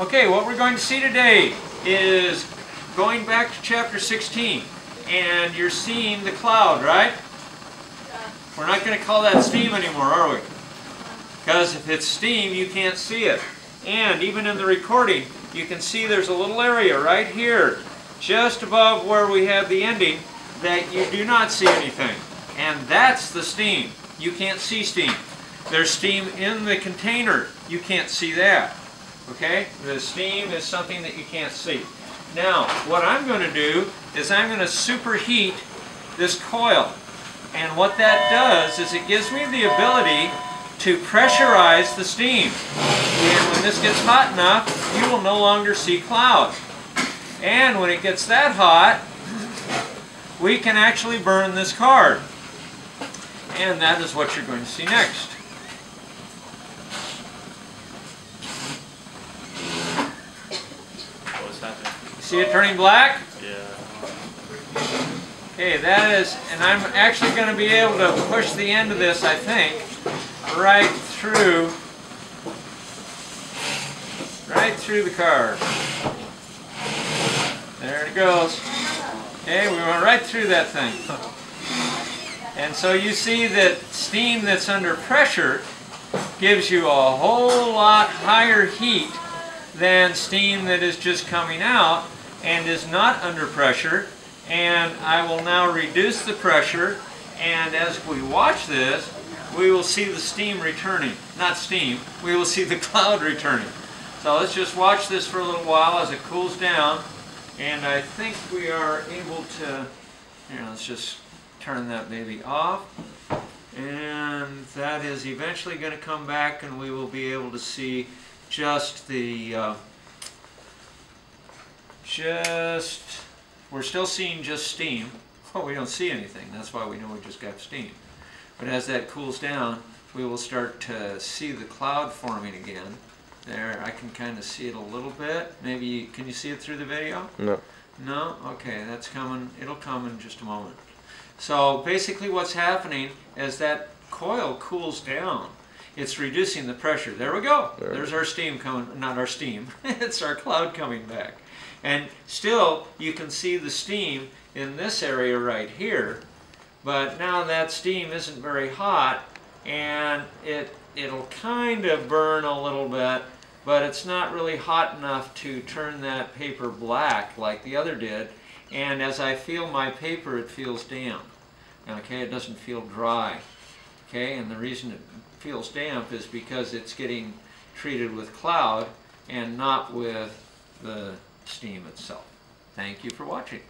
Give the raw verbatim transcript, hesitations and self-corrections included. Okay, what we're going to see today is going back to chapter sixteen, and you're seeing the cloud, right? Yeah. We're not going to call that steam anymore, are we? Because if it's steam, you can't see it. And even in the recording, you can see there's a little area right here, just above where we have the ending, that you do not see anything. And that's the steam. You can't see steam. There's steam in the container. You can't see that. Okay? The steam is something that you can't see. Now, what I'm going to do is I'm going to superheat this coil. And what that does is it gives me the ability to pressurize the steam. And when this gets hot enough, you will no longer see clouds. And when it gets that hot, we can actually burn this card. And that is what you're going to see next. See it turning black? Yeah. Okay, that is, and I'm actually going to be able to push the end of this, I think, right through, right through the car. There it goes. Okay, we went right through that thing. And so you see that steam that's under pressure gives you a whole lot higher heat than steam that is just coming out and is not under pressure. And I will now reduce the pressure, and as we watch this, we will see the steam returning. Not steam, we will see the cloud returning. So let's just watch this for a little while as it cools down, and I think we are able to, you know, let's just turn that baby off, and that is eventually going to come back and we will be able to see just the, uh, just, we're still seeing just steam. Well, we don't see anything. That's why we know we just got steam. But as that cools down, we will start to see the cloud forming again. There, I can kind of see it a little bit. Maybe, can you see it through the video? No. No? Okay, that's coming. It'll come in just a moment. So basically what's happening is that coil cools down. It's reducing the pressure. There we go. There. There's our steam coming, not our steam, it's our cloud coming back. And still, you can see the steam in this area right here, but now that steam isn't very hot, and it, it'll kind of burn a little bit, but it's not really hot enough to turn that paper black like the other did. And as I feel my paper, it feels damp. Okay, it doesn't feel dry. Okay, and the reason it feels damp is because it's getting treated with cloud and not with the steam itself. Thank you for watching.